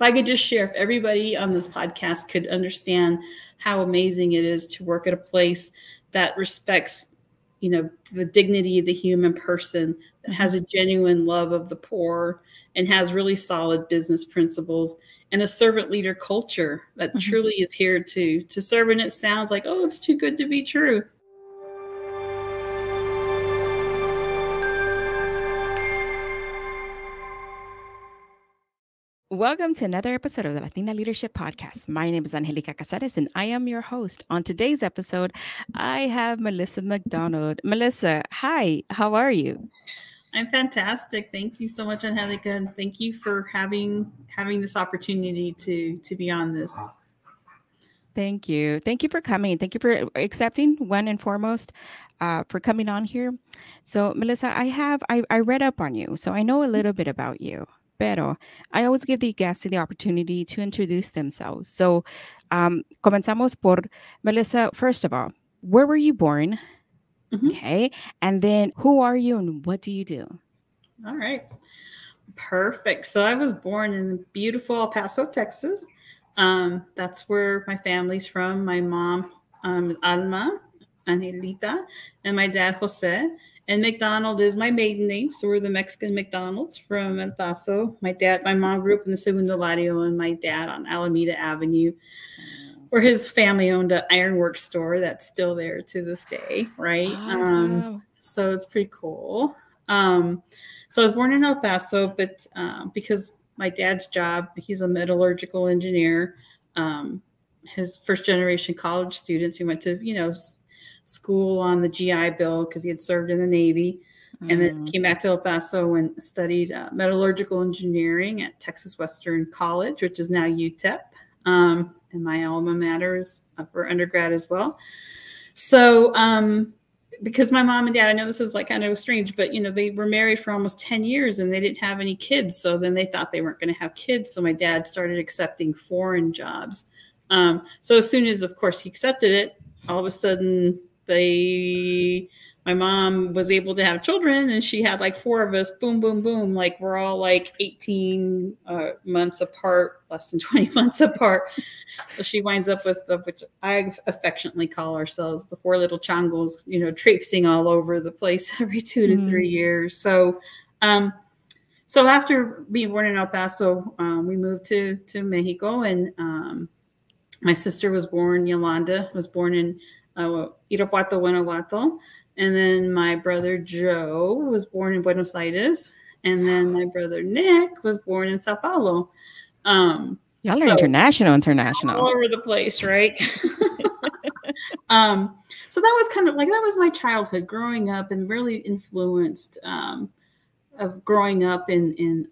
If I could just share, if everybody on this podcast could understand how amazing it is to work at a place that respects, you know, the dignity of the human person, that has a genuine love of the poor and has really solid business principles and a servant leader culture that truly is here to serve. And it sounds like, oh, it's too good to be true. Welcome to another episode of the Latina Leadership Podcast. My name is Angelica Cazares, and I am your host. On today's episode, I have Melissa McDonald. Melissa, hi, how are you? I'm fantastic. Thank you so much, Angelica, and thank you for having this opportunity to be on this. Thank you. Thank you for coming. Thank you for accepting, one and foremost, for coming on here. So, Melissa, I read up on you, so I know a little bit about you. Pero I always give the guests the opportunity to introduce themselves. So, comenzamos por Melissa. First of all, where were you born? Okay. And then who are you and what do you do? All right. Perfect. So I was born in beautiful El Paso, Texas. That's where my family's from. My mom, Alma, Angelita, and my dad, Jose. And McDonald is my maiden name, so we're the Mexican McDonald's from El Paso. My mom grew up in the Segundo Barrio, and my dad on Alameda Avenue, where his family owned an ironworks store that's still there to this day, right? Awesome. So it's pretty cool. So I was born in El Paso, but because my dad's job, he's a metallurgical engineer. His first-generation college students who went to, you know, school on the GI Bill because he had served in the Navy, and then came back to El Paso and studied metallurgical engineering at Texas Western College, which is now UTEP, and my alma mater is for undergrad as well. So because my mom and dad, I know this is like kind of strange, but you know, they were married for almost 10 years and they didn't have any kids. So then they thought they weren't going to have kids. So my dad started accepting foreign jobs. So as soon as, of course, he accepted it, all of a sudden, my mom was able to have children, and she had like four of us. Boom, boom, boom. Like we're all like 18 months apart, less than 20 months apart. So she winds up with, which I affectionately call ourselves, the four little changos, you know, traipsing all over the place every 2 to 3 years. So, so after being born in El Paso, we moved to Mexico, and my sister was born, Yolanda, was born in Iropuato, Guanajuato. And then my brother Joe was born in Buenos Aires. And then my brother Nick was born in Sao Paulo. Y'all are so international. All over the place, right? So that was kind of like, that was my childhood growing up, and really influenced of growing up in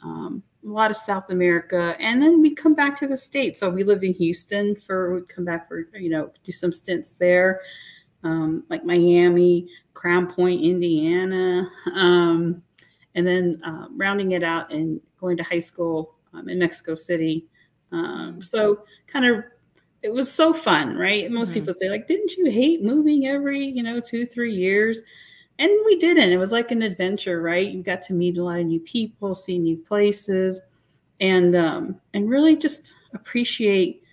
a lot of South America. And then we'd come back to the States. So we lived in Houston we'd come back for, you know, do some stints there, like Miami, Crown Point, Indiana. And then rounding it out and going to high school in Mexico City. So kind of, it was so fun, right? Most people say like, didn't you hate moving every, you know, 2, 3 years? And we didn't. It was like an adventure, right? You got to meet a lot of new people, see new places, and really just appreciate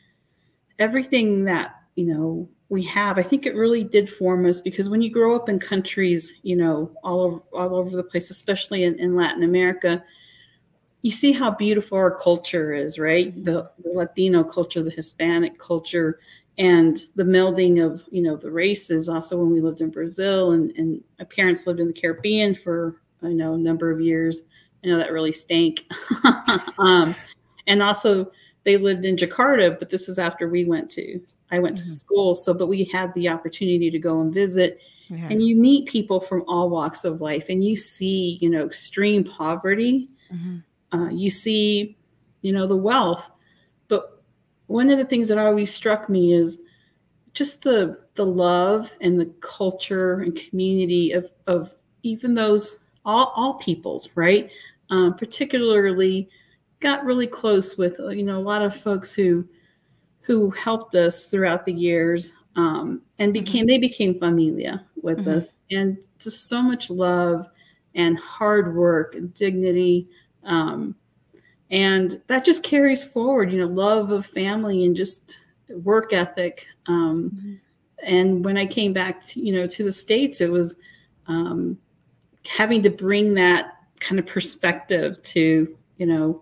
everything that, you know, we have. I think it really did form us, because when you grow up in countries, you know, all over the place, especially in Latin America, you see how beautiful our culture is, right? The Latino culture, the Hispanic culture, and the melding of, you know, the races. Also, when we lived in Brazil, and my parents lived in the Caribbean for, I know, a number of years. I know that really stank. And also they lived in Jakarta, but this was after I went to school. So, but we had the opportunity to go and visit, and you meet people from all walks of life, and you see, you know, extreme poverty. You see, you know, the wealth. One of the things that always struck me is just the love and the culture and community of even those, all peoples, right? Particularly got really close with, you know, a lot of folks who helped us throughout the years, and they became familia with us, and just so much love and hard work and dignity. And that just carries forward, you know, love of family and just work ethic. And when I came back to, you know, to the States, it was having to bring that kind of perspective to, you know,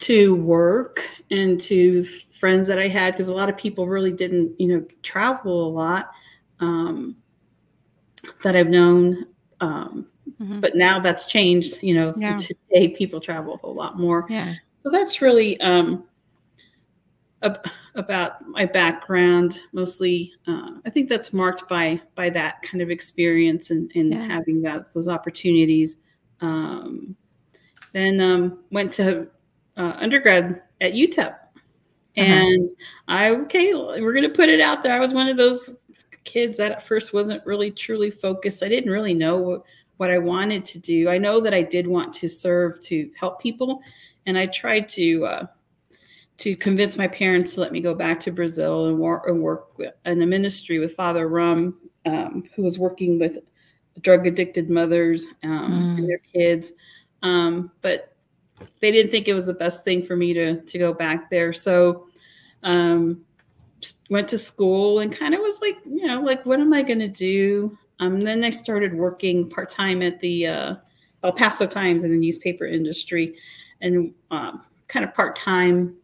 to work and to friends that I had, because a lot of people really didn't, you know, travel a lot that I've known. But now that's changed, you know, today people travel a lot more. Yeah. So that's really about my background mostly. I think that's marked by that kind of experience and having those opportunities. Then went to undergrad at UTEP. And we're going to put it out there. I was one of those kids that at first wasn't really truly focused. I didn't really know what I wanted to do. I know that I did want to serve, to help people. And I tried to convince my parents to let me go back to Brazil and work in a ministry with Father Rum, who was working with drug addicted mothers and their kids. But they didn't think it was the best thing for me to go back there. So went to school and kind of was like, you know, like, what am I going to do? Then I started working part-time at the El Paso Times in the newspaper industry, and kind of part-time.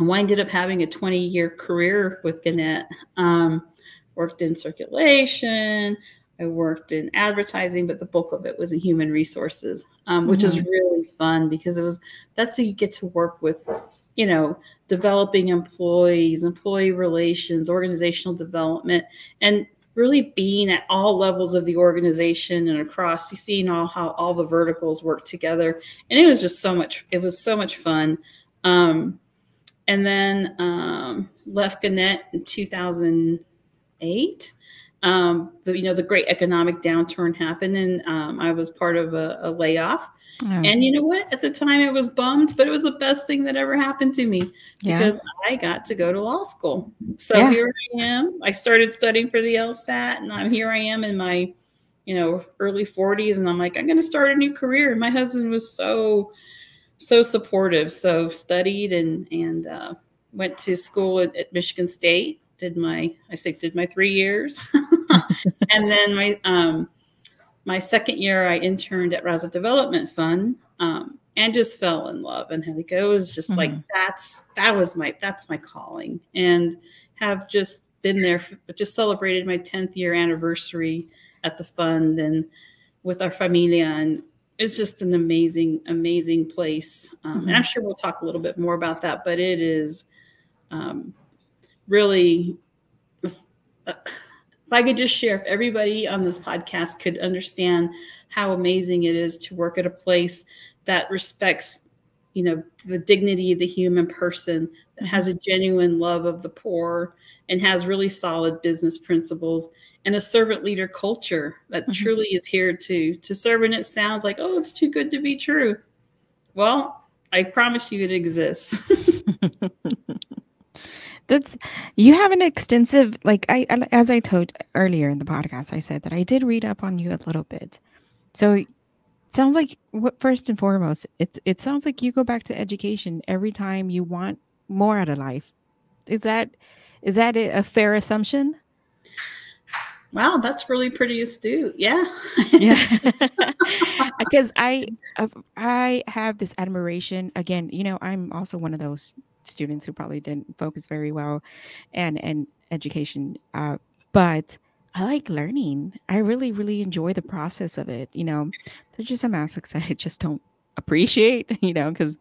I winded up having a 20-year career with Gannett. Worked in circulation. I worked in advertising, but the bulk of it was in human resources, which is really fun, because it was, that's how you get to work with, you know, developing employees, employee relations, organizational development, and really being at all levels of the organization and across, seeing how all the verticals work together. And it was just so much, it was so much fun. And then left Gannett in 2008. You know, the great economic downturn happened, and I was part of a layoff. And you know what? At the time, I was bummed, but it was the best thing that ever happened to me, because I got to go to law school. So here I am. I started studying for the LSAT, and I'm here. I am in my, you know, early 40s, and I'm like, I'm going to start a new career. And my husband was so supportive. So studied and went to school at Michigan State. I did my 3 years. And then my second year I interned at Raza Development Fund, and just fell in love. And Angelica was just like, that's my calling, and have just been there, just celebrated my 10th year anniversary at the fund and with our familia. And it's just an amazing, amazing place. And I'm sure we'll talk a little bit more about that, but it is, really, if I could just share, if everybody on this podcast could understand how amazing it is to work at a place that respects, you know, the dignity of the human person, that has a genuine love of the poor, and has really solid business principles, and a servant leader culture that truly is here to serve. And it sounds like, oh, it's too good to be true. Well, I promise you it exists. You have an extensive, like, as I told earlier in the podcast, I said that I did read up on you a little bit. So it sounds like, first and foremost, it sounds like you go back to education every time you want more out of life. Is that a fair assumption? Wow, that's really pretty astute. Yeah. Because I have this admiration. Again, you know, I'm also one of those students who probably didn't focus very well and education, but I like learning. I really, really enjoy the process of it. You know, there's just some aspects that I just don't appreciate, you know, because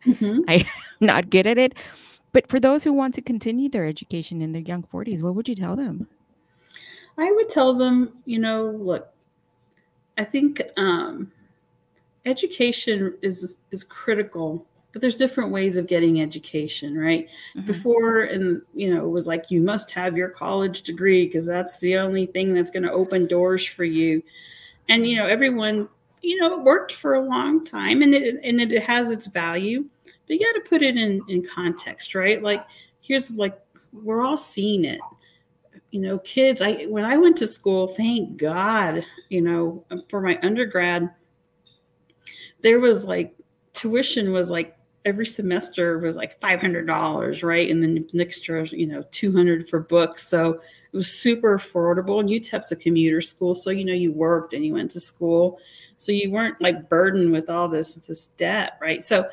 I'm not good at it. But for those who want to continue their education in their young 40s, what would you tell them? I would tell them, you know, look, I think education is critical. But there's different ways of getting education, right? Before, and you know, it was like, you must have your college degree because that's the only thing that's going to open doors for you. And, you know, everyone, you know, it worked for a long time, and it has its value, but you got to put it in context, right? Like, here's, like, we're all seeing it. You know, kids, when I went to school, thank God, you know, for my undergrad, there was like tuition was like every semester was like $500, right? And then an extra, you know, $200 for books. So it was super affordable. And UTEP's a commuter school. So, you know, you worked and you went to school. So you weren't like burdened with all this debt, right? So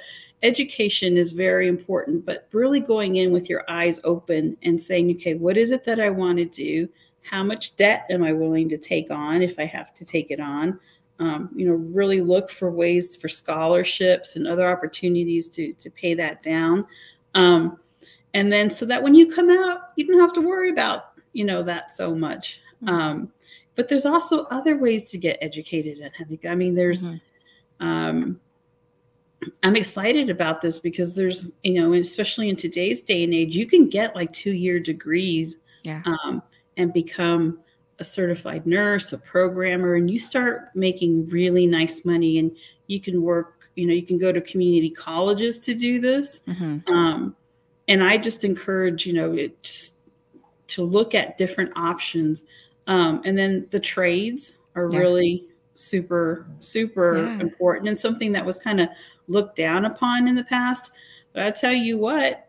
education is very important, but really going in with your eyes open and saying, okay, what is it that I want to do? How much debt am I willing to take on if I have to take it on? You know, really look for ways for scholarships and other opportunities to pay that down. And then so that when you come out, you don't have to worry about, you know, that so much. But there's also other ways to get educated. And I think, I mean, there's, I'm excited about this because there's, you know, especially in today's day and age, you can get like 2-year degrees and become a certified nurse, a programmer, and you start making really nice money, and you can work, you know, you can go to community colleges to do this. And I just encourage, you know, to look at different options. And then the trades are really super important, and something that was kind of looked down upon in the past. But I tell you what,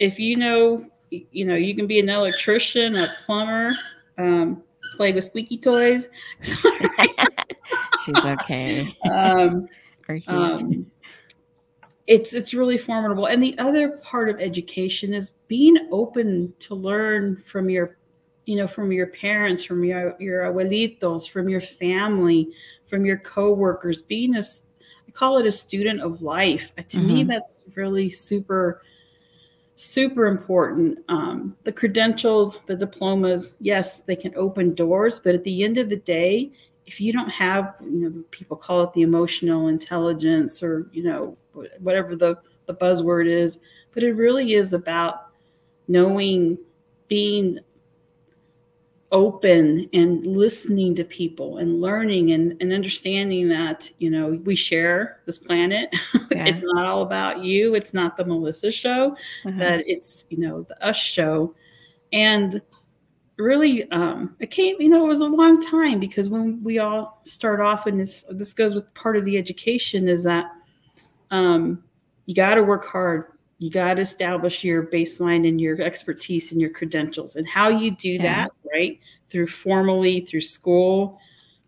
if you know, you can be an electrician, a plumber, play with squeaky toys. She's okay. It's really formidable. And the other part of education is being open to learn from your, you know, from your parents, from your abuelitos, from your family, from your coworkers. Being a, I call it a student of life. To me, that's really super important. The credentials, the diplomas, yes, they can open doors, but at the end of the day, if you don't have, you know, people call it the emotional intelligence, or, you know, whatever the buzzword is, but it really is about knowing, being open and listening to people and learning and understanding that, you know, we share this planet. It's not all about you. It's not the Melissa show, but it's, you know, the us show. And really, it came, you know, it was a long time, because when we all start off, and this goes with part of the education, is that you got to work hard. You got to establish your baseline and your expertise and your credentials, and how you do that, right? Through formally, through school,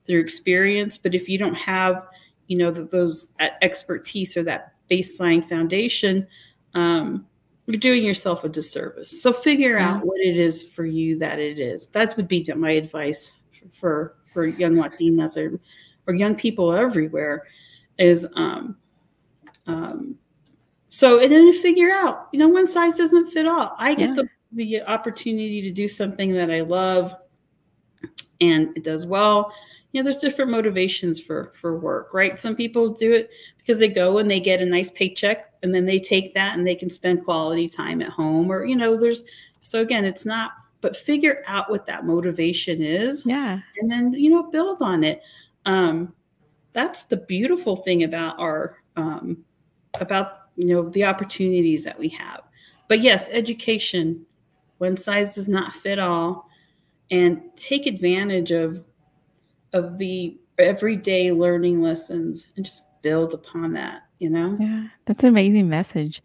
through experience. But if you don't have, you know, those expertise or that baseline foundation, you're doing yourself a disservice. So figure out what it is for you that it is. That would be my advice for young Latinas or young people everywhere is, so, and then figure out, you know, one size doesn't fit all. I get the opportunity to do something that I love and it does well. You know, there's different motivations for work, right? Some people do it because they go and they get a nice paycheck, and then they take that and they can spend quality time at home, or, you know, there's, so again, it's not, but figure out what that motivation is. Yeah. And then, you know, build on it. That's the beautiful thing about our, you know, the opportunities that we have. But yes, education, one size does not fit all, and take advantage of the everyday learning lessons and just build upon that, you know? Yeah, that's an amazing message.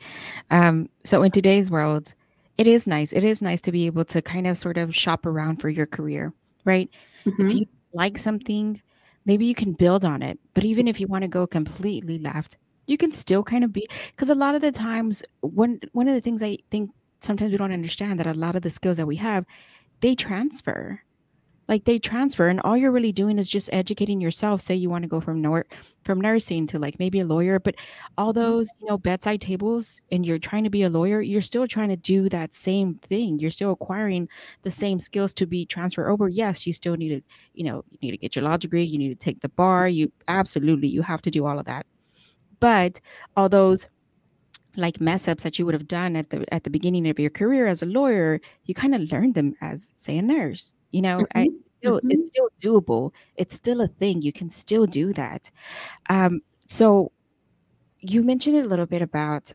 So in today's world, it is nice. It is nice to be able to kind of sort of shop around for your career, right? If you like something, maybe you can build on it. But even if you want to go completely left, you can still kind of be, because a lot of the times, one of the things I think sometimes we don't understand, that a lot of the skills that we have, they transfer. Like they transfer, and all you're really doing is just educating yourself. Say you want to go from nursing to like maybe a lawyer, but all those, you know, bedside tables, and you're trying to be a lawyer, you're still trying to do that same thing. You're still acquiring the same skills to be transferred over. Yes, you still need to, you know, you need to get your law degree, you need to take the bar, you absolutely, you have to do all of that. But all those like mess ups that you would have done at the beginning of your career as a lawyer, you kind of learned them as, say, a nurse. You know, it's still doable. It's still a thing. You can still do that. So you mentioned a little bit about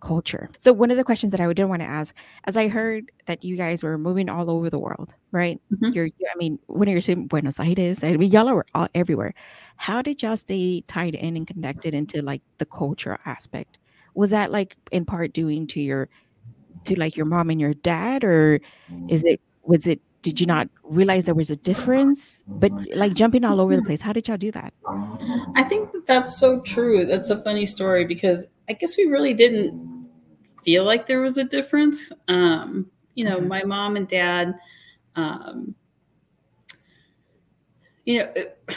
culture. So one of the questions that I did want to ask, as I heard that you guys were moving all over the world, right? Mm-hmm. I mean, when you're in Buenos Aires, I mean, y'all are all everywhere. How did y'all stay tied in and connected into like the cultural aspect? Was that like in part due to your mom and your dad, or did you not realize there was a difference? But like jumping all over the place, how did y'all do that? I think that that's so true. That's a funny story because I guess we really didn't feel like there was a difference. You know, my mom and dad, you know,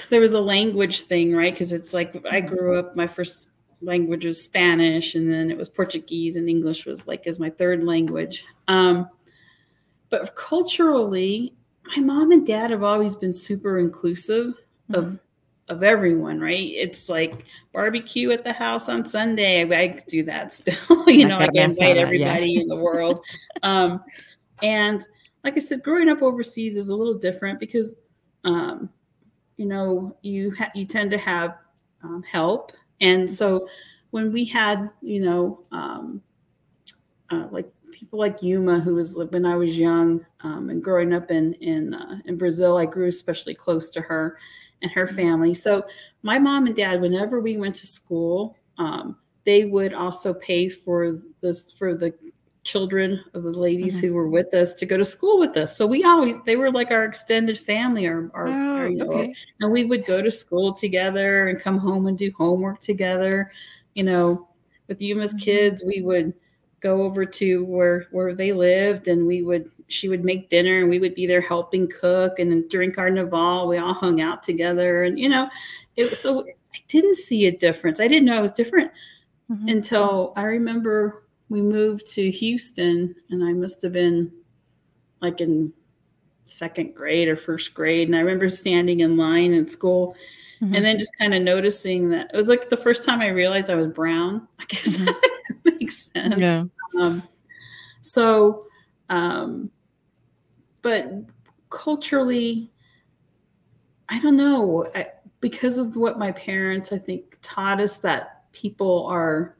there was a language thing, right? Because it's like I grew up, my first language was Spanish, and then it was Portuguese, and English was like as my third language. But culturally, my mom and dad have always been super inclusive of everyone, right? It's like barbecue at the house on Sunday. I do that still, you know, I can invite everybody in the world. And like I said, growing up overseas is a little different because, you know, you tend to have help. And so when we had, you know, like people like Yuma, who was when I was young and growing up in Brazil, I grew especially close to her and her family. So my mom and dad, whenever we went to school, they would also pay for the children of the ladies who were with us to go to school with us. So they were like our extended family, our you know, and we would go to school together and come home and do homework together. You know, with Yuma's kids, we would go over to where they lived, and she would make dinner, and we would be there helping cook and then drink our Naval. We all hung out together, and you know, so I didn't see a difference. I didn't know I was different until I remember we moved to Houston, and I must have been like in second grade or first grade. And I remember standing in line in school and then just kind of noticing that it was like the first time I realized I was brown. I guess that makes sense. Yeah. But culturally, I don't know, because of what my parents, I think, taught us, that people are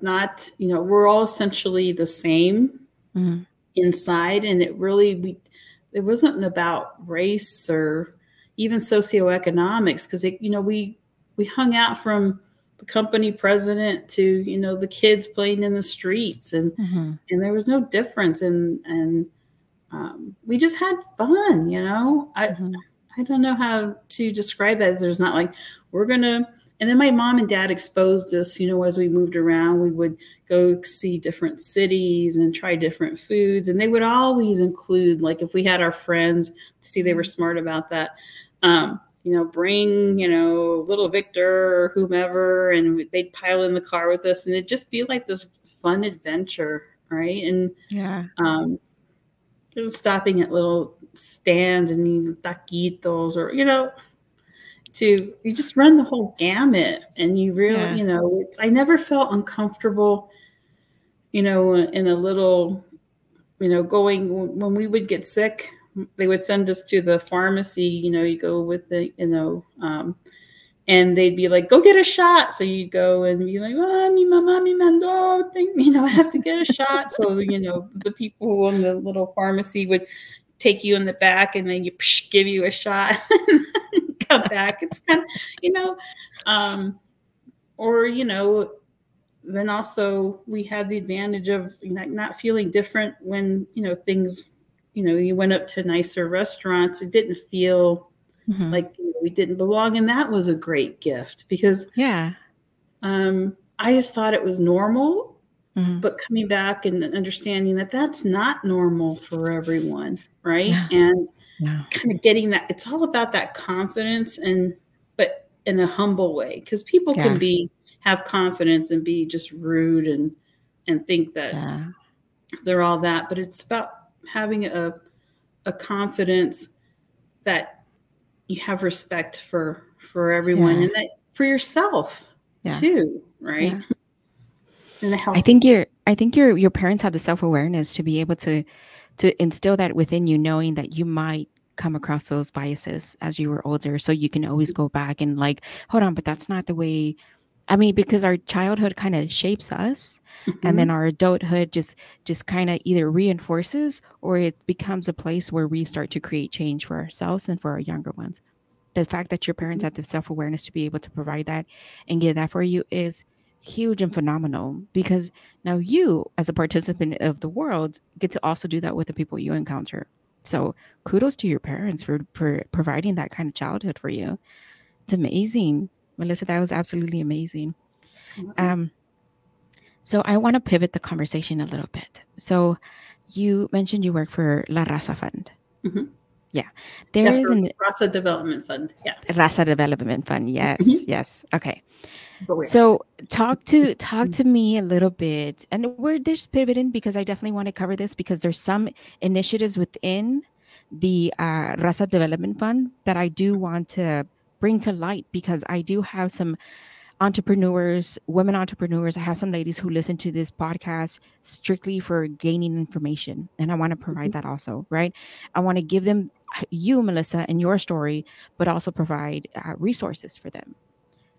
not, you know, we're all essentially the same inside. And it really, it wasn't about race or even socioeconomics. 'Cause you know, we hung out from the company president to, you know, the kids playing in the streets, and there was no difference. And we just had fun, you know, I don't know how to describe that. There's not like, we're going to, and then my mom and dad exposed us, you know, as we moved around, we would go see different cities and try different foods. And they would always include, like, if we had our friends, see, they were smart about that, you know, bring, you know, little Victor or whomever, and they'd pile in the car with us. And it'd just be like this fun adventure, right? And yeah, it was stopping at little stands and taquitos, or, you know, you just run the whole gamut, and you really, you know, I never felt uncomfortable, you know, in a little, you know, going, when we would get sick, they would send us to the pharmacy, you know, you go with the, you know, and they'd be like, go get a shot. So you go and be like, oh, mi mamá me mandó, you know, I have to get a shot. So, you know, the people in the little pharmacy would take you in the back, and then you give you a shot. Back, it's kind of, you know, or, you know, then also we had the advantage of not feeling different when, you know, things, you know, you went up to nicer restaurants, it didn't feel like, you know, we didn't belong. And that was a great gift, because I just thought it was normal, but coming back and understanding that that's not normal for everyone. Right. And kind of getting that, it's all about that confidence, but in a humble way, because people can have confidence and be just rude and think that they're all that, but it's about having a confidence that you have respect for everyone and that for yourself too. Right. Yeah. And I think your parents had the self-awareness to be able to instill that within you, knowing that you might come across those biases as you were older. So you can always go back and like, hold on, but that's not the way I mean, because our childhood kind of shapes us, mm-hmm. and then our adulthood just kind of either reinforces or it becomes a place where we start to create change for ourselves and for our younger ones. The fact that your parents have the self-awareness to be able to provide that and get that for you is huge and phenomenal, because now you, as a participant of the world, get to also do that with the people you encounter. So kudos to your parents for providing that kind of childhood for you. It's amazing. Melissa, that was absolutely amazing. So I want to pivot the conversation a little bit. So you mentioned you work for La Raza Fund. Mm-hmm. Yeah. Raza Development Fund. Yeah. Raza Development Fund. Yes. Mm-hmm. Yes. Okay. So talk to me a little bit, and we're just pivoting because I definitely want to cover this, because there's some initiatives within the Raza Development Fund that I do want to bring to light, because I do have some entrepreneurs, women entrepreneurs. I have some ladies who listen to this podcast strictly for gaining information, and I want to provide that also, right? I want to give them you, Melissa, and your story, but also provide resources for them.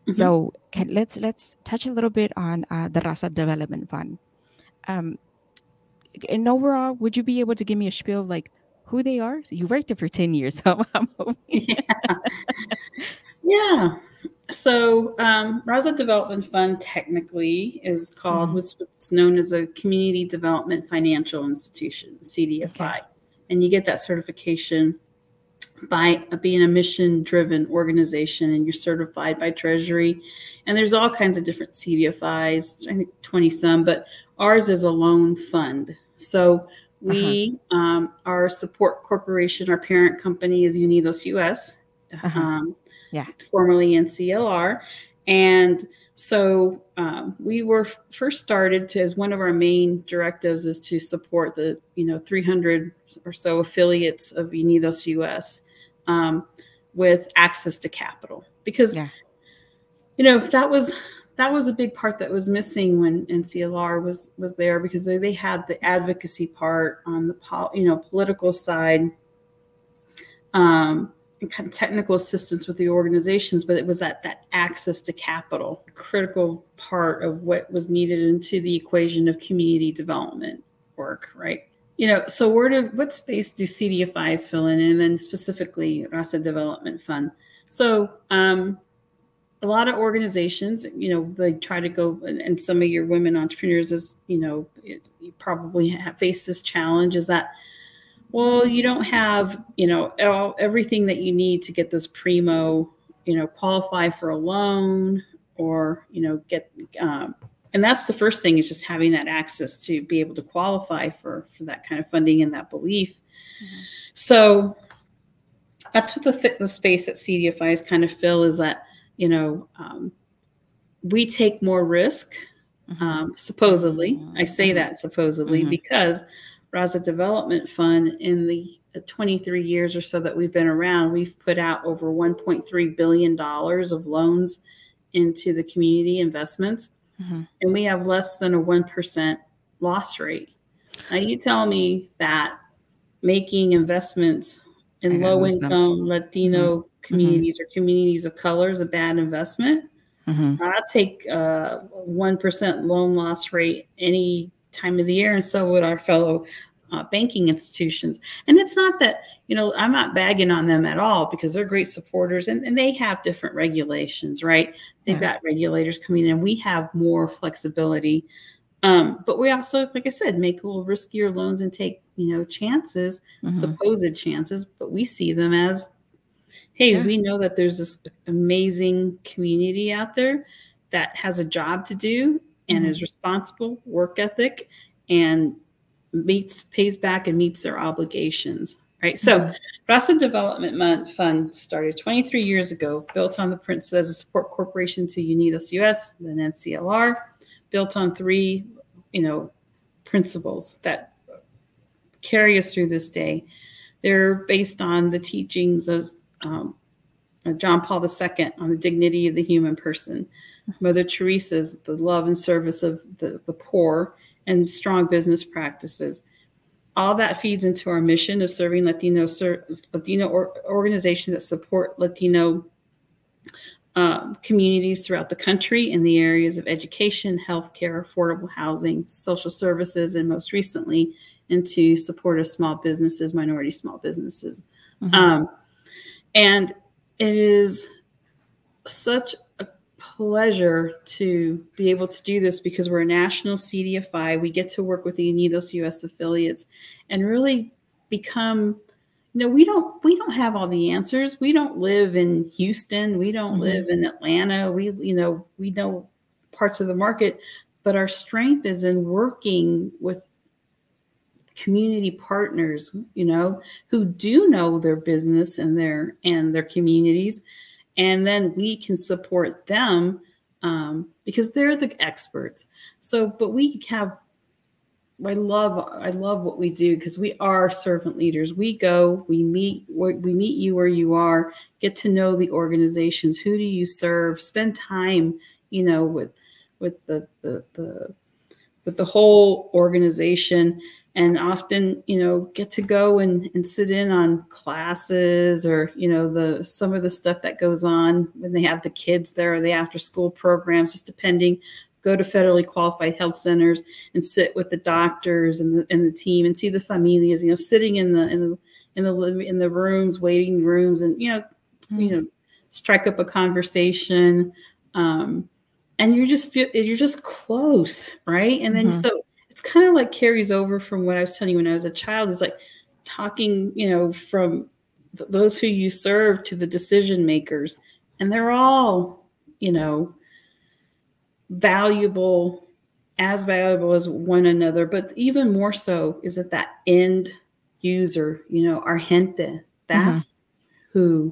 Mm-hmm. So let's touch a little bit on the Raza Development Fund. And overall, would you be able to give me a spiel of like who they are? So you worked there for 10 years, so I'm hoping. Yeah. So Raza Development Fund technically is called, mm-hmm. what's known as a Community Development Financial Institution, CDFI. Okay. And you get that certification by being a mission-driven organization, and you're certified by Treasury. And there's all kinds of different CDFIs, I think 20-some, but ours is a loan fund. So we, our support corporation, our parent company is Unidos US, formerly NCLR. And so we were first started to, as one of our main directives is to support the 300 or so affiliates of Unidos US with access to capital, because that was a big part that was missing when NCLR was there, because they had the advocacy part on the political side, and kind of technical assistance with the organizations, but it was that access to capital, critical part of what was needed into the equation of community development work, right? So what space do CDFIs fill in, and then specifically Raza Development Fund? So a lot of organizations, they try to go, and some of your women entrepreneurs is, you probably face this challenge, is that, well, you don't have, everything that you need to get this primo, qualify for a loan, or, get, and that's the first thing, is just having that access to be able to qualify for that kind of funding and that belief. Mm-hmm. So that's what the space that CDFIs kind of fill is, that, we take more risk, mm-hmm. Supposedly. Mm-hmm. I say that supposedly, mm-hmm. because Raza Development Fund, in the 23 years or so that we've been around, we've put out over $1.3 billion of loans into the community investments. Mm-hmm. And we have less than a 1% loss rate. Now you tell me that making investments in low-income Latino mm-hmm. communities, mm-hmm. or communities of color, is a bad investment. Mm-hmm. I'll take a 1% loan loss rate any time of the year, and so would our fellow banking institutions. And it's not that, I'm not bagging on them at all, because they're great supporters, and they have different regulations, right? They've got regulators coming in. We have more flexibility, but we also, like I said, make a little riskier loans and take, chances, mm-hmm. supposed chances, but we see them as, hey, we know that there's this amazing community out there that has a job to do, and is responsible, work ethic, and pays back and meets their obligations, right? So Raza Development Fund started 23 years ago, built on the principle as a support corporation to Unidos US, then NCLR, built on three, principles that carry us through this day. They're based on the teachings of John Paul II on the dignity of the human person, Mother Teresa's the love and service of the poor, and strong business practices. All that feeds into our mission of serving Latino organizations that support Latino communities throughout the country in the areas of education, healthcare, affordable housing, social services, and most recently into support of small businesses, minority small businesses. Mm-hmm. And it is such a pleasure to be able to do this because we're a national CDFI. We get to work with the Unidos US affiliates and really become, you know, we don't have all the answers. We don't live in Houston. We don't mm-hmm. live in Atlanta. We know parts of the market, but our strength is in working with community partners, you know, who do know their business and their communities. And then we can support them because they're the experts. So, but we have, I love what we do because we are servant leaders. We go, we meet you where you are, get to know the organizations. Who do you serve? Spend time, you know, with the whole organization. And often, you know, get to go and sit in on classes or, you know, some of the stuff that goes on when they have the kids there or the after school programs, just depending, go to federally qualified health centers and sit with the doctors and the team and see the familias, you know, sitting in the rooms, waiting rooms, and, you know, mm-hmm. you know, strike up a conversation. And you're just close, right? And then mm-hmm. so it's kind of like carries over from what I was telling you when I was a child, is like talking, you know, from those who you serve to the decision makers, and they're all, you know, valuable as one another, but even more so is that that end user, you know, our gente, that's mm-hmm.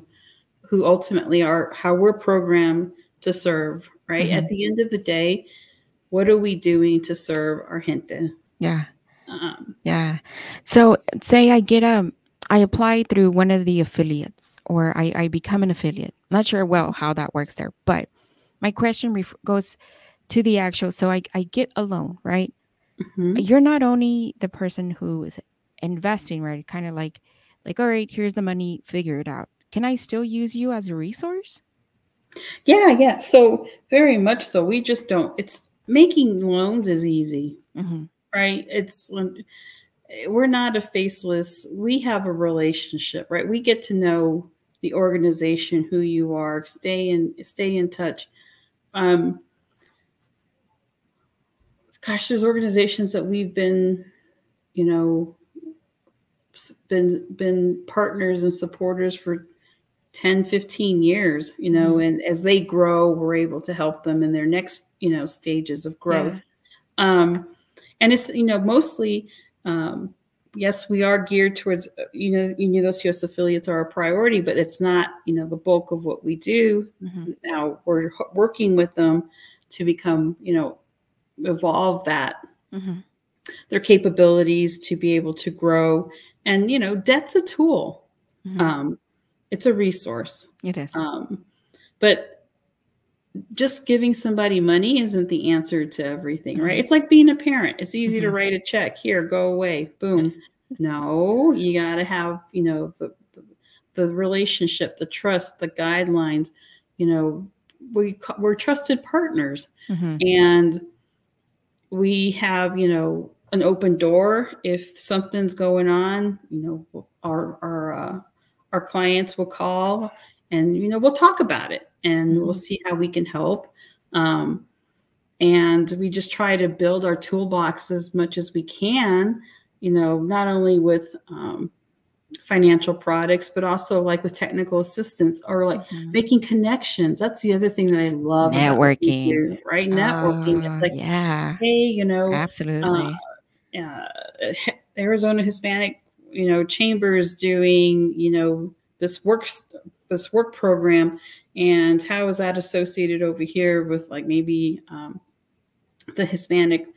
who ultimately are how we're programmed to serve, right? Mm-hmm. At the end of the day, what are we doing to serve our gente? Yeah. Yeah. So say I apply through one of the affiliates, or I become an affiliate. I'm not sure how that works there, but my question goes to the actual. So I get a loan, right? Mm-hmm. You're not only the person who is investing, right? Kind of like, all right, here's the money, figure it out. Can I still use you as a resource? Yeah. So very much so. We just don't, making loans is easy, mm-hmm. right? We're not a faceless. We have a relationship, right? We get to know the organization, who you are, stay in touch. Gosh, there's organizations that we've been, you know, been partners and supporters for 10, 15 years, you know, mm-hmm. and as they grow, we're able to help them in their next, you know, stages of growth. Yeah. And it's, you know, mostly, yes, we are geared towards, you know, those US affiliates are a priority, but it's not, you know, the bulk of what we do. Mm-hmm. Now we're working with them to become, you know, evolve that, mm-hmm. their capabilities to be able to grow. And, you know, debt's a tool. Mm-hmm. It's a resource. It is. But just giving somebody money isn't the answer to everything, right? It's like being a parent. It's easy mm-hmm. to write a check. Here, go away. Boom. No, you got to have, you know, the relationship, the trust, the guidelines. You know, we're trusted partners. Mm-hmm. And we have, you know, an open door. If something's going on, you know, our clients will call and, you know, we'll talk about it and we'll see how we can help. And we just try to build our toolbox as much as we can, you know, not only with financial products, but also like with technical assistance or like mm-hmm. making connections. That's the other thing that I love. Networking. About YouTube, right? Networking. It's like, yeah. Hey, you know. Absolutely. Arizona Hispanic, you know, Chambers doing, you know, this work program, and how is that associated over here with like maybe the Hispanic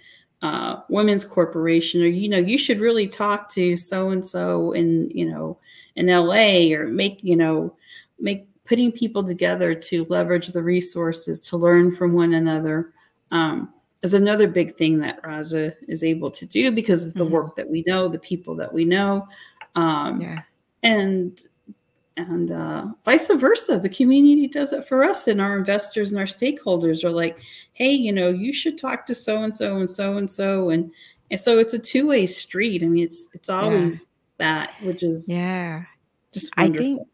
Women's Corporation, or, you know, you should really talk to so-and-so in, you know, in LA, or putting people together to leverage the resources to learn from one another. Is another big thing that Raza is able to do because of the mm-hmm. work that we know, the people that we know. And And vice versa, the community does it for us, and our investors and our stakeholders are like, hey, you know, you should talk to so-and-so and so-and-so. And so it's a two-way street. I mean, it's always that, which is just wonderful.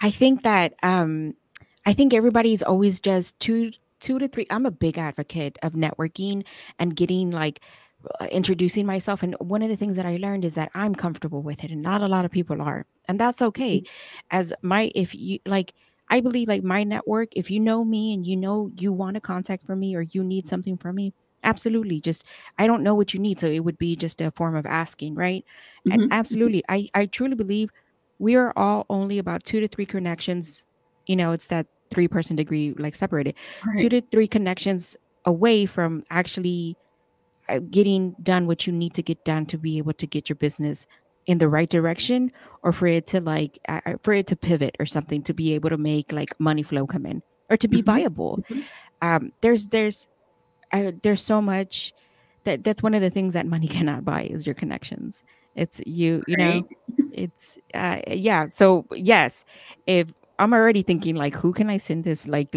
I think that I think everybody's always just two to three. I'm a big advocate of networking and getting like introducing myself. And one of the things that I learned is that I'm comfortable with it and not a lot of people are. And that's okay. As if you like, I believe like my network, if you know me and you know, you want a contact from me or you need something from me, absolutely. Just, I don't know what you need. So it would be just a form of asking. Right. Mm-hmm. And absolutely. I truly believe we are all only about 2 to 3 connections. You know, it's that 3-person degree, like separated, 2 to 3 connections away from actually getting done what you need to get done to be able to get your business in the right direction, or for it to like, for it to pivot or something, to be able to make like money flow come in or to be viable. There's so much that's one of the things that money cannot buy is your connections. It's you know, it's yeah. So yes, if I'm already thinking like, who can I send this? Like,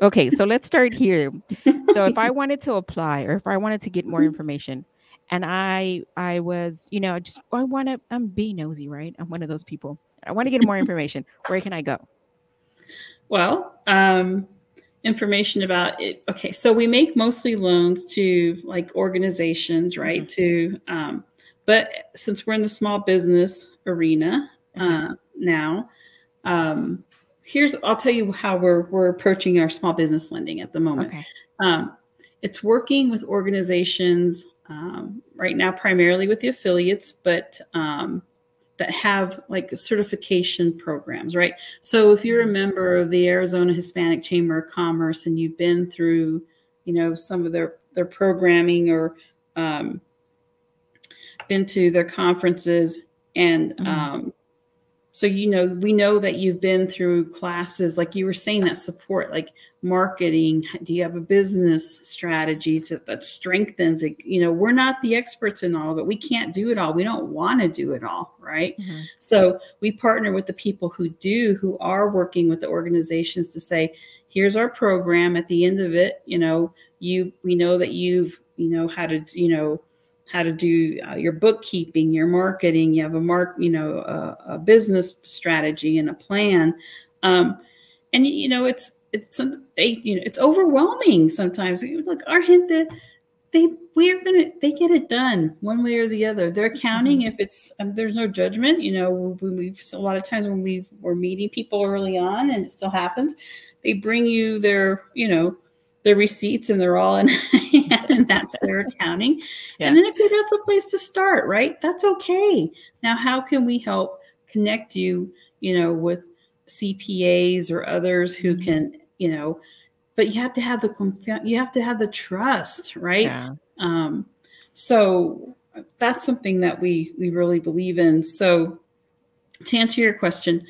okay, so let's start here. So if I wanted to apply, or if I wanted to get more information, and I was, you know, just, I'm being nosy, right? I'm one of those people. I want to get more information. Where can I go? Well, information about it. Okay. So we make mostly loans to like organizations, right? But since we're in the small business arena now, I'll tell you how we're approaching our small business lending at the moment. Okay. It's working with organizations right now, primarily with the affiliates, but that have like certification programs, right? So if you're a member of the Arizona Hispanic Chamber of Commerce and you've been through, you know, some of their programming, or been to their conferences, and so, you know, we know that you've been through classes, like you were saying, that support, like marketing. Do you have a business strategy that strengthens it? You know, we're not the experts in all of it. We can't do it all. We don't want to do it all, right? So we partner with the people who are working with the organizations to say, here's our program. At the end of it, you know, we know that you've, you know, how to do your bookkeeping, your marketing, you have a business strategy and a plan. And you know, it's overwhelming sometimes. Look, our gente, they get it done one way or the other. They're counting if it's, there's no judgment. You know, a lot of times when we're meeting people early on, and it still happens, they bring you their, you know, their receipts, and they're all in, and that's their accounting. And then, okay, that's a place to start, right? That's okay. Now, how can we help connect you, you know, with CPAs or others who can, you know, but you have to have the trust, right? So that's something that we really believe in. So to answer your question,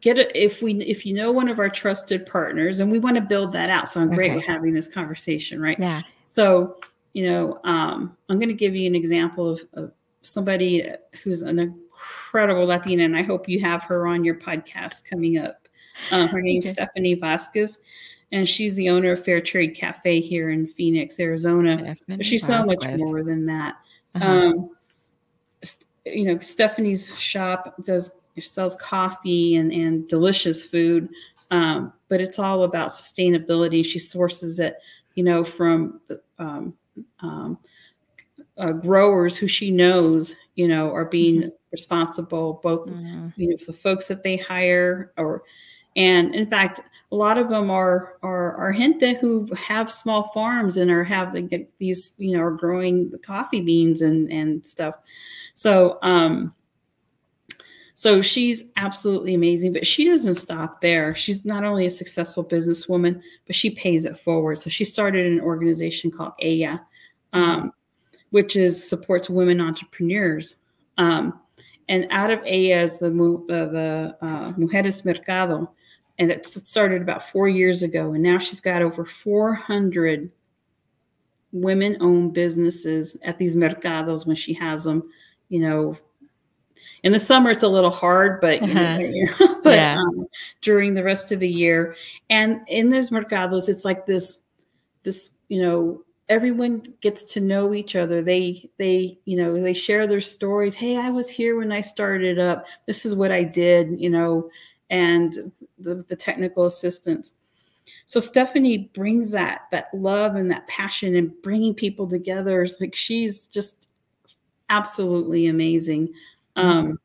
if you know one of our trusted partners, and we want to build that out. So I'm great with having this conversation, right? Yeah. So, you know, I'm going to give you an example of somebody who's an incredible Latina, and I hope you have her on your podcast coming up. Her name's Stephanie Vasquez, and she's the owner of Fair Trade Cafe here in Phoenix, Arizona. But she's so much more than that. You know, Stephanie's shop sells coffee and delicious food, but it's all about sustainability. She sources it, you know, from growers who she knows, you know, are being responsible, both you know, for the folks that they hire, and in fact, a lot of them are gente who have small farms and are having these, you know, are growing the coffee beans and stuff. So so she's absolutely amazing, but she doesn't stop there. She's not only a successful businesswoman, but she pays it forward. So she started an organization called Aya, which supports women entrepreneurs. And out of Aya is the Mujeres Mercado, and it started about 4 years ago. And now she's got over 400 women-owned businesses at these mercados when she has them, you know. In the summer, it's a little hard, but, during the rest of the year. And in those mercados, it's like this, you know, everyone gets to know each other. They share their stories. Hey, I was here when I started up. This is what I did, you know, and the technical assistance. So Stephanie brings that love and that passion and bringing people together. It's like, she's just absolutely amazing. So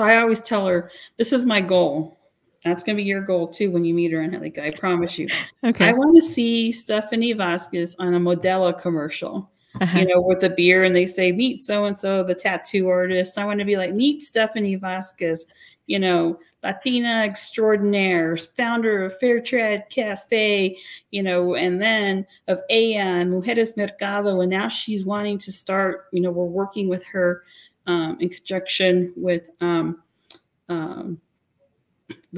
I always tell her, this is my goal. That's going to be your goal too when you meet her, Angelica. I promise you. Okay. I want to see Stephanie Vasquez on a Modelo commercial, you know, with a beer, and they say, meet so-and-so, the tattoo artist. I want to be like, meet Stephanie Vasquez, you know, Latina extraordinaire, founder of Fair Trade Cafe, you know, and then of Aya and Mujeres Mercado. And now she's wanting to start, you know, we're working with her in conjunction with the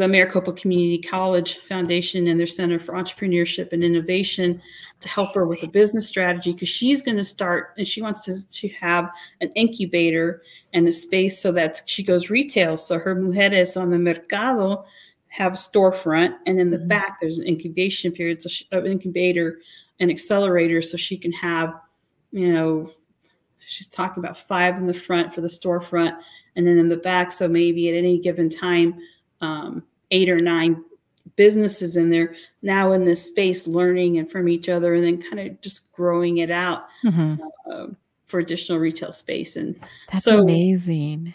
Maricopa Community College Foundation and their Center for Entrepreneurship and Innovation to help her with a business strategy, because she's going to start, and she wants to have an incubator and a space so that she goes retail. So her Mujeres on the Mercado have a storefront, and in the back there's an incubation period, so an incubator and accelerator, so she can have, you know, she's talking about 5 in the front for the storefront, and then in the back, so maybe at any given time, 8 or 9 businesses in there now in this space, learning and from each other, and then kind of just growing it out for additional retail space. And that's so amazing.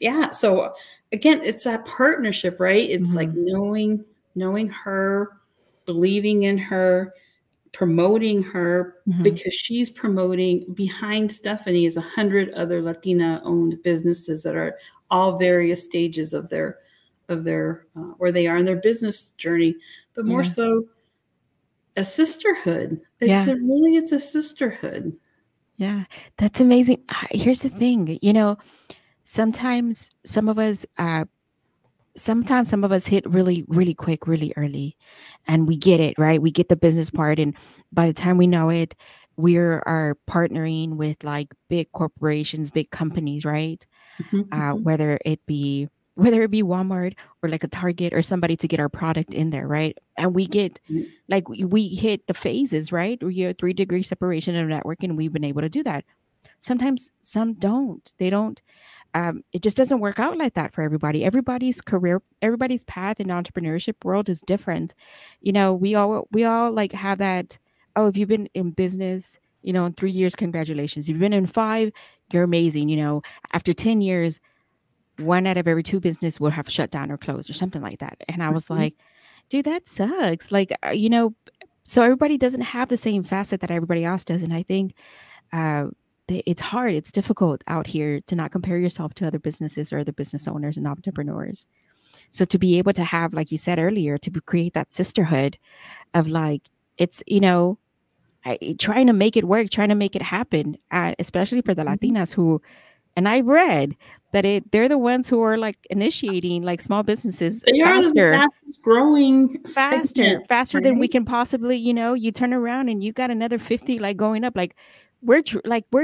Yeah. So again, it's that partnership, right? It's like knowing her, believing in her, promoting her, because she's promoting behind Stephanie is 100 other Latina owned businesses that are all various stages of their where they are in their business journey, but more so a sisterhood. It's it's a sisterhood. Yeah. That's amazing. Here's the thing, you know, sometimes some of us hit really, really quick, really early, and we get it, right? We get the business part. And by the time we know it, we are partnering with like big corporations, big companies, right? Whether it be Walmart or like a Target or somebody to get our product in there, right? And we get like, we hit the phases, right? We have 3-degree separation of networking, and we've been able to do that. Sometimes some don't, they don't. It just doesn't work out like that for everybody. Everybody's career, everybody's path in the entrepreneurship world is different. You know, we all like have that, oh, if you've been in business, you know, in 3 years, congratulations. If you've been in 5, you're amazing. You know, after 10 years, 1 out of every 2 business will have shut down or closed or something like that. And I was like, dude, that sucks. Like, you know, so everybody doesn't have the same facet that everybody else does. And I think, it's hard. It's difficult out here to not compare yourself to other businesses or other business owners and entrepreneurs. So to be able to have, like you said earlier, to create that sisterhood of like, it's, you know, trying to make it work, trying to make it happen, especially for the Latinas who, and I read that they're the ones who are like initiating like small businesses. They faster, are the fastest growing, faster than we can possibly, you know, you turn around and you got another 50, like going up, like, we're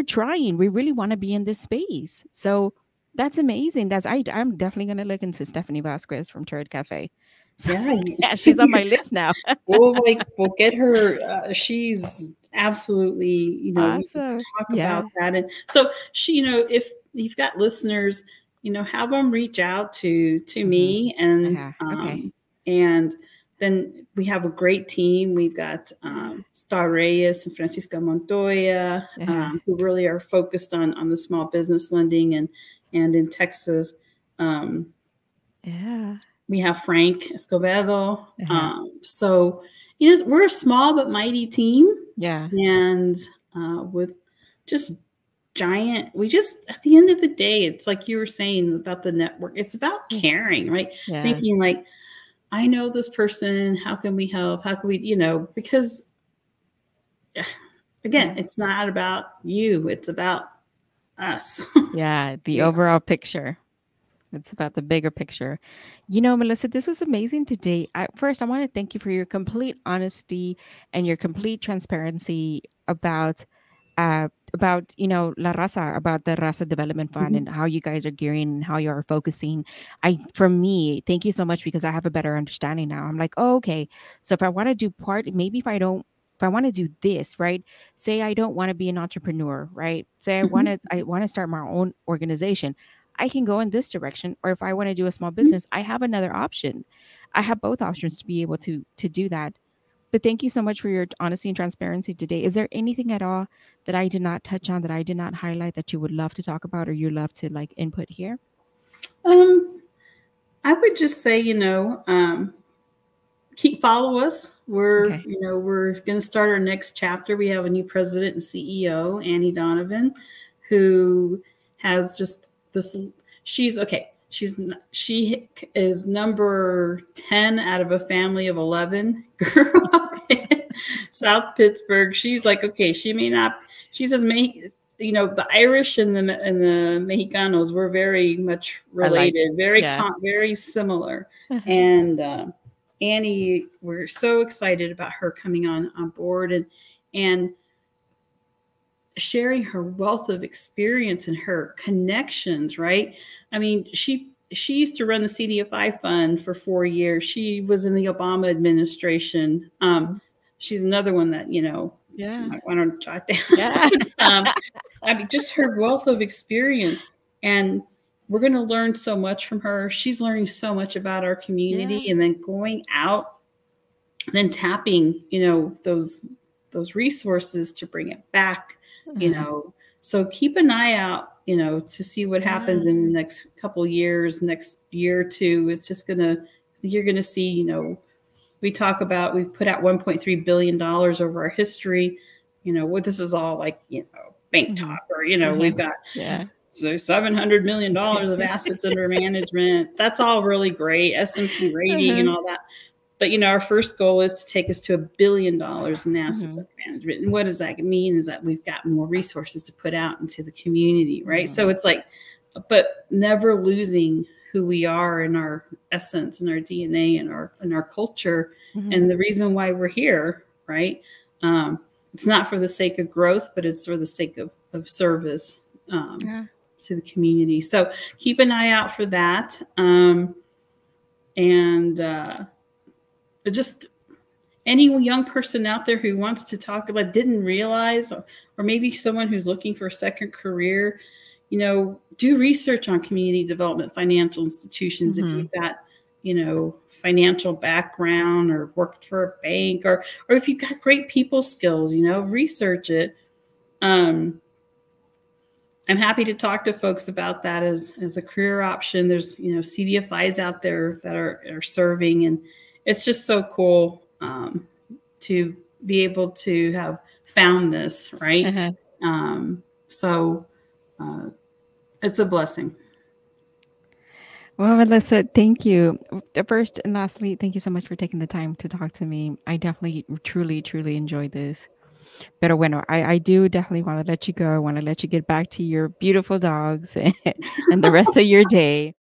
trying. We really want to be in this space. So that's amazing. I'm definitely going to look into Stephanie Vasquez from Turd Cafe. So, yeah, she's on my list now. we'll get her. She's absolutely, you know, awesome. We talk about that. And so she, you know, if you've got listeners, you know, have them reach out to me, and and then we have a great team. We've got Star Reyes and Francisca Montoya, who really are focused on the small business lending and in Texas. We have Frank Escobedo. So, you know, we're a small but mighty team. Yeah. And with just giant, at the end of the day, it's like you were saying about the network. It's about caring, right? Yeah. Thinking like, I know this person, how can we help? How can we, you know, because again, it's not about you, it's about us. The overall picture. It's about the bigger picture. You know, Melissa, this was amazing today. First, I want to thank you for your complete honesty and your complete transparency about about, you know, La Raza, about the Raza Development Fund, mm-hmm. and how you guys are gearing and how you are focusing. For me, thank you so much, because I have a better understanding now. I'm like, oh, okay. So if I want to do part, maybe if I want to do this, right? Say I don't want to be an entrepreneur, right? Say I want to, I want to start my own organization. I can go in this direction. Or if I want to do a small business, I have another option. I have both options to be able to do that. But thank you so much for your honesty and transparency today. Is there anything at all that I did not touch on, that I did not highlight, that you would love to talk about, or you love to like input here? I would just say, you know, keep follow us. We're, okay. You know, we're going to start our next chapter. We have a new president and CEO, Annie Donovan, who has just this. She's okay. She is number 10 out of a family of 11. Grew up in South Pittsburgh. She's like, okay, she may not. She says, you know, the Irish and the Mexicanos were very much related, like, very yeah. Very similar. Uh-huh. And Annie, we're so excited about her coming on board and sharing her wealth of experience and her connections, right? I mean, she used to run the CDFI fund for 4 years. She was in the Obama administration. She's another one that, you know, yeah. I want to jot down. Yeah. I mean, just her wealth of experience, and we're going to learn so much from her. She's learning so much about our community, yeah. and then going out and then tapping, you know, those resources to bring it back, mm-hmm. you know, so keep an eye out, you know, to see what happens in the next couple of years, next year or two. It's just you're going to see, you know, we've put out $1.3 billion over our history. You know, what this is all like, you know, bank top, or, you know, we've got yeah. so $700 million of assets under management. That's all really great. S&P rating and all that. But, you know, our first goal is to take us to $1 billion in assets under management. And what does that mean is that we've got more resources to put out into the community, right? So it's like, but never losing who we are and our essence and our DNA and our culture, and the reason why we're here, right? It's not for the sake of growth, but it's for the sake of service to the community. So keep an eye out for that. But just any young person out there who wants to talk about, didn't realize, or maybe someone who's looking for a second career, you know, do research on community development financial institutions. If you've got, you know, financial background or worked for a bank, or if you've got great people skills, you know, research it. I'm happy to talk to folks about that as a career option. There's, you know, CDFIs out there that are serving, and it's just so cool to be able to have found this, right? So it's a blessing. Well, Melissa, thank you. First and lastly, thank you so much for taking the time to talk to me. I definitely, truly, truly enjoyed this. Pero bueno, I do definitely want to let you go. I want to let you get back to your beautiful dogs and the rest of your day.